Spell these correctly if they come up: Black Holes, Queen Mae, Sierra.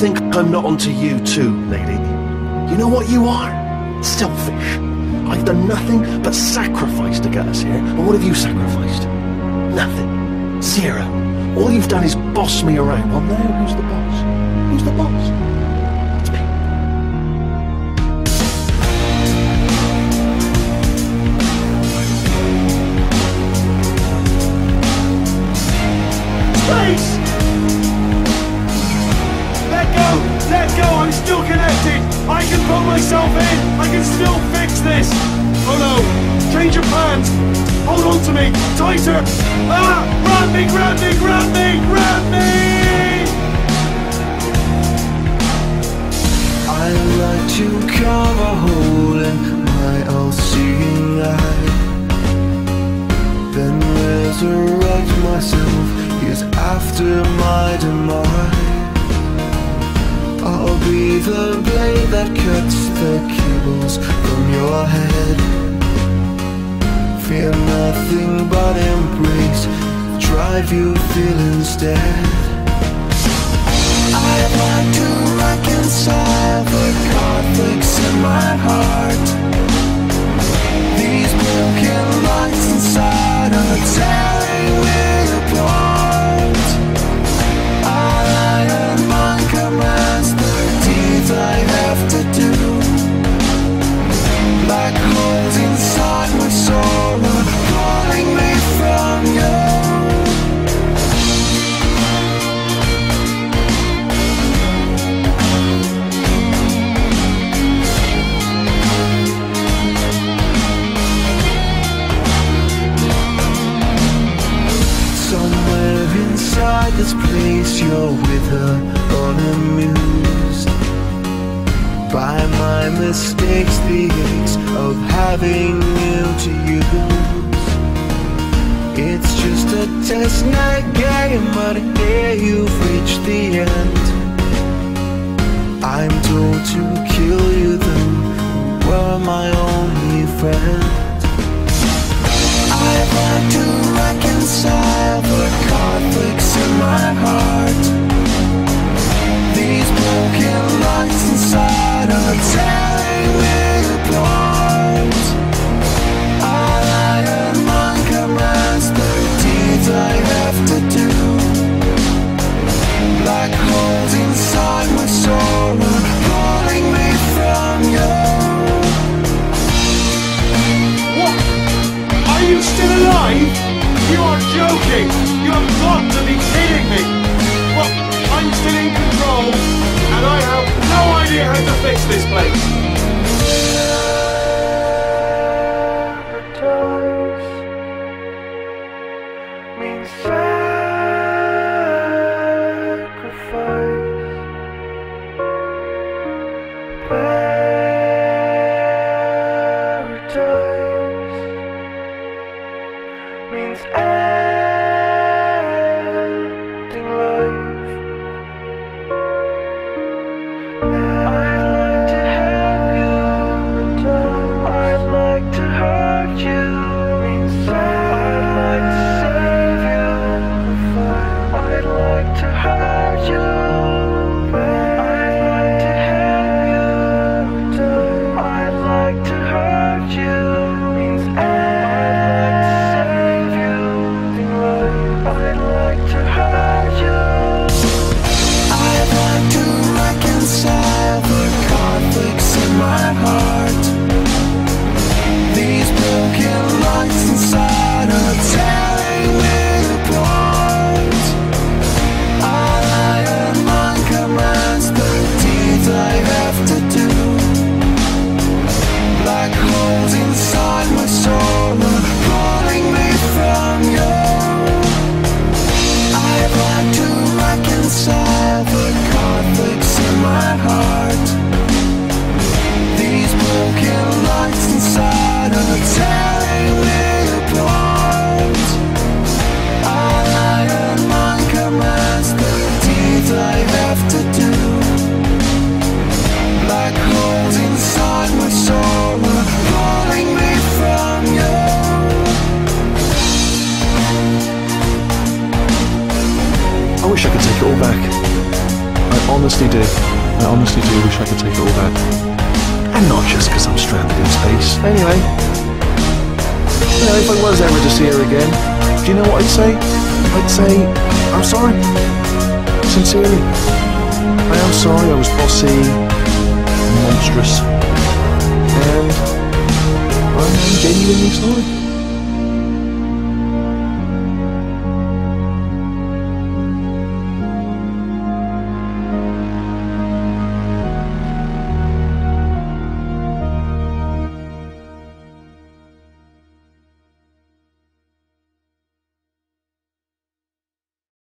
think I'm not onto you too, lady. You know what you are? Selfish. I've done nothing but sacrifice to get us here. And what have you sacrificed? Nothing. Sierra, all you've done is boss me around. Well, now who's the boss? Who's the boss? Please! Let go! Let go! I'm still connected! I can put myself in! I can still fix this! Oh no! Change of plans! Hold on to me! Tighter! Ah! Grab me! Grab me! Grab me! Grab me! I like to carve a hole in my all-seeing eye, then resurrect myself. Cause after my demise, I'll be the blade that cuts the cables from your head. Fear nothing but embrace, drive you feel instead. I'd like to reconcile the conflicts in my heart. These broken lights inside are tearing me apart. Inside this place, you're with her, unamused by my mistakes, the aches of having you to use. It's just a test night game, but here you've reached the end. I'm told to kill you, then you were my only friend. I'd like to reconcile the conflicts in my heart. These broken lights inside are tearing me apart. All iron mind commands the deeds I have to do. Black holes inside my soul are pulling me from you. What? Are you still alive? You are joking! You have got to be kidding me! Well, I'm still in control, and I have no idea how to fix this place! Sacrifice means sacrifice. Paradise means ending life. I'd like to help you. I'd like to hurt you. I'd like to save you. I'd like to hurt you. I'd like to help you. I'd like to hurt you. I wish I could take it all back. honestly do. I honestly do wish I could take it all back. And not just because I'm stranded in space. Anyway, you know, if I was ever to see her again, do you know what I'd say? I'd say, I'm sorry. Sincerely. I am sorry I was bossy and monstrous. And I'm genuinely sorry.